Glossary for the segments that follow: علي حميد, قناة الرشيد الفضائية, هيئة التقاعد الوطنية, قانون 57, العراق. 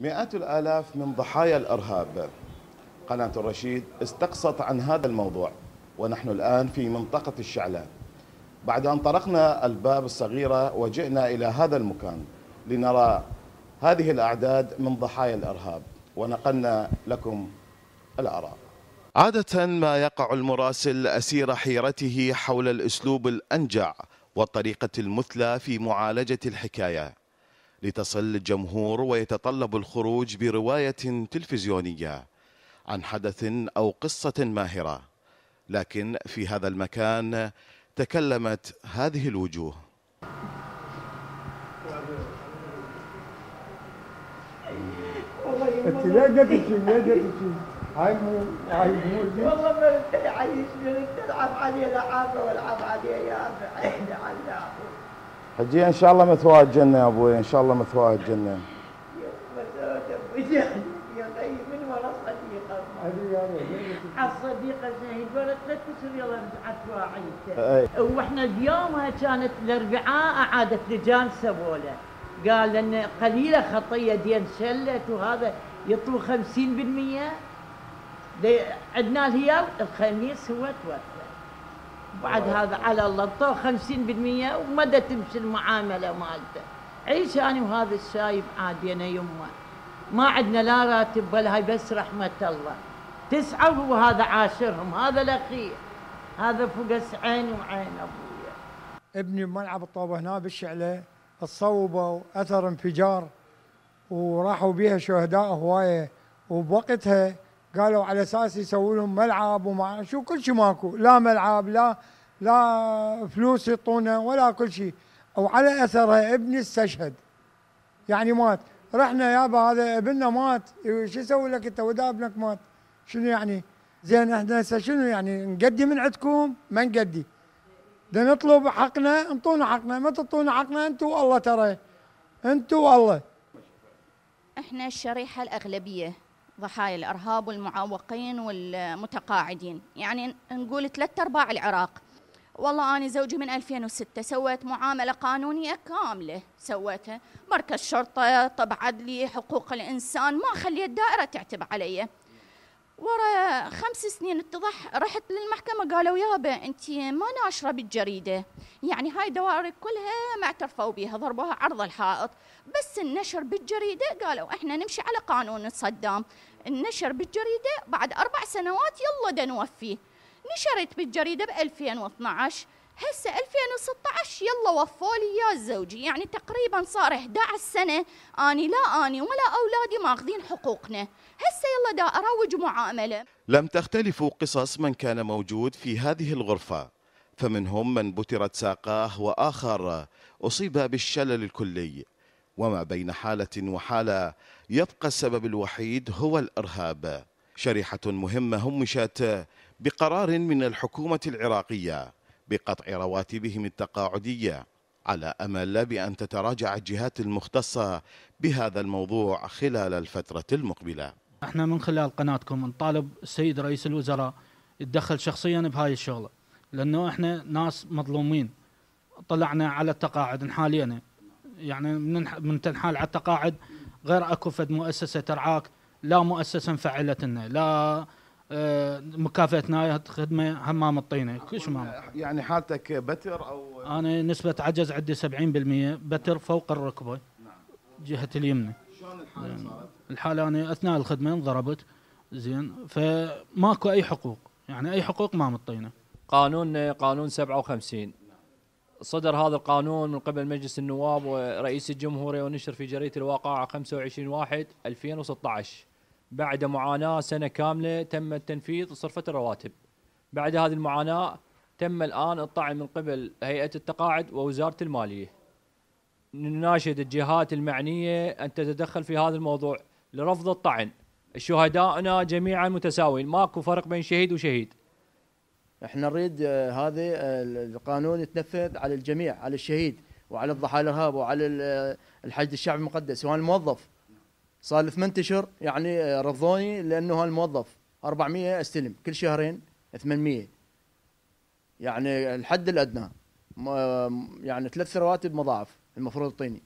مئات الآلاف من ضحايا الإرهاب. قناة الرشيد استقصت عن هذا الموضوع، ونحن الآن في منطقة الشعلة. بعد أن طرقنا الباب الصغيرة وجئنا إلى هذا المكان لنرى هذه الأعداد من ضحايا الإرهاب، ونقلنا لكم الآراء. عادة ما يقع المراسل أسير حيرته حول الأسلوب الأنجع والطريقة المثلى في معالجة الحكاية لتصل الجمهور، ويتطلب الخروج برواية تلفزيونية عن حدث أو قصة ماهرة. لكن في هذا المكان تكلمت هذه الوجوه. انت ليه جبتي؟ والله ما انت عايشني، تلعب علي لعابه والعب علي يا ابي، احنا على اللعبه. حجي ان شاء الله مثواها الجنه يا ابوي، ان شاء الله مثواها الجنه. يا غي من ورا صديقه، على الصديقه زهيد ورا 3 أشهر يلا رجعت واعيته. واحنا اليوم كانت الاربعاء اعادت لجان سبوله، قال ان قليله خطيه دين شلت وهذا يطلو 50%. عندنا الهيال الخميس هو توفى، بعد هذا على الله طلع 50% ومدى تمشي المعامله مالته. عيش انا وهذا الشايب عادينا يمه، ما عندنا لا راتب ولا هاي، بس رحمه الله 9 وهذا عاشرهم، هذا الاخير، هذا فقس عيني وعين ابويا. ابني بملعب الطوبه هنا بالشعله تصوبوا اثر انفجار وراحوا بيها شهداء هوايه، وبوقتها قالوا على اساس يسووا لهم ملعب وما شو، كل شيء ماكو، لا ملعب لا فلوس يعطونا ولا كل شيء. وعلى اثرها ابني استشهد، يعني مات. رحنا يابا هذا ابننا مات، شو يسوي لك انت ودا ابنك مات؟ شنو يعني؟ زين احنا هسه شنو يعني؟ نقدي من عندكم؟ ما نقدي. بدنا نطلب حقنا، انطونا حقنا، ما تعطونا حقنا انتم والله، ترى انتم والله. احنا الشريحه الاغلبيه ضحايا الارهاب والمعوقين والمتقاعدين، يعني نقول 3/4 العراق. والله انا زوجي من 2006 سويت معامله قانونيه كامله، سويتها مركز شرطه، طب عدلي، حقوق الانسان، ما خليت الدائره تعتب علي. ورا 5 سنين اتضح، رحت للمحكمه قالوا يابا انت ما ناشره بالجريده، يعني هاي دوائرك كلها ما اعترفوا بيها، ضربوها عرض الحائط، بس النشر بالجريده قالوا احنا نمشي على قانون صدام، النشر بالجريده بعد 4 سنوات يلا دا نوفيه. نشرت بالجريده ب 2012، هسه 2016 يلا وفوا لي يا زوجي، يعني تقريبا صار 11 سنه اني ولا اولادي ماخذين حقوقنا، هسه يلا دا اروج معامله. لم تختلف قصص من كان موجود في هذه الغرفه، فمنهم من بترت ساقاه واخر اصيب بالشلل الكلي. وما بين حاله وحاله يبقى السبب الوحيد هو الارهاب. شريحه مهمه همشت بقرار من الحكومه العراقيه بقطع رواتبهم التقاعدية، على أمل بأن تتراجع الجهات المختصة بهذا الموضوع خلال الفترة المقبلة. احنا من خلال قناتكم نطالب السيد رئيس الوزراء يتدخل شخصيا بهاي الشغلة، لأنه احنا ناس مظلومين. طلعنا على التقاعد نحالينا، يعني من تنحال على التقاعد غير اكو فد مؤسسة ترعاك، لا مؤسسة انفعلت لنا، لا مكافأة نهاية خدمة، همام الطينة، كل شيء همام. يعني حالتك بتر أو؟ أنا نسبة عجز عندي 70%، بتر فوق الركبة. نعم. جهة اليمنى. شلون الحالة صارت؟ الحالة أنا أثناء الخدمة انضربت، زين، فماكو أي حقوق، يعني أي حقوق ما مطينة. قانون 57 صدر هذا القانون من قبل مجلس النواب ورئيس الجمهورية، ونشر في جريدة الواقعة 25/1/2016. بعد معاناة 1 سنة كاملة تم التنفيذ وصرفت الرواتب. بعد هذه المعاناة تم الآن الطعن من قبل هيئة التقاعد ووزارة المالية. نناشد الجهات المعنية أن تتدخل في هذا الموضوع لرفض الطعن. شهدائنا جميعا متساويين، ماكو فرق بين شهيد وشهيد. احنا نريد هذا القانون يتنفذ على الجميع، على الشهيد وعلى الضحايا الإرهاب وعلى الحشد الشعبي المقدس. وهو الموظف صار لي 8 أشهر يعني رضوني، لانه هالموظف 400 استلم كل شهرين، 800 يعني الحد الادنى، يعني 3 رواتب مضاعف المفروض يعطيني.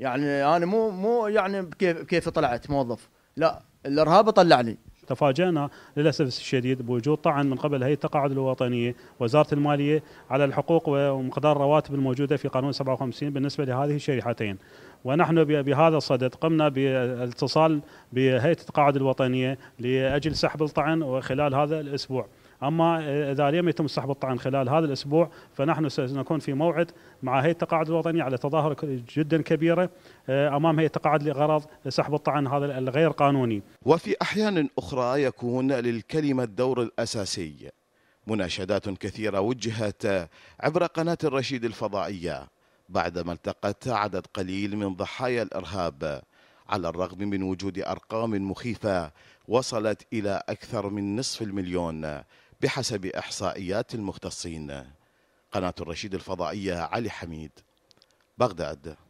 يعني انا مو يعني بكيف طلعت موظف، لا الارهاب طلعني. تفاجأنا للأسف الشديد بوجود طعن من قبل هيئة التقاعد الوطنية وزارة المالية على الحقوق ومقدار الرواتب الموجودة في قانون 57 بالنسبة لهذه الشريحتين، ونحن بهذا الصدد قمنا بالاتصال بهيئة التقاعد الوطنية لأجل سحب الطعن خلال هذا الأسبوع. أما إذا لم يتم سحب الطعن خلال هذا الأسبوع فنحن سنكون في موعد مع هيئة التقاعد الوطنية على تظاهرة جدا كبيرة أمام هيئة التقاعد لغرض سحب الطعن هذا الغير قانوني. وفي أحيان أخرى يكون للكلمة الدور الأساسي. مناشدات كثيرة وجهت عبر قناة الرشيد الفضائية بعدما التقت عدد قليل من ضحايا الإرهاب، على الرغم من وجود أرقام مخيفة وصلت إلى أكثر من 2.5 مليون بحسب إحصائيات المختصين. قناة الرشيد الفضائية، علي حميد، بغداد.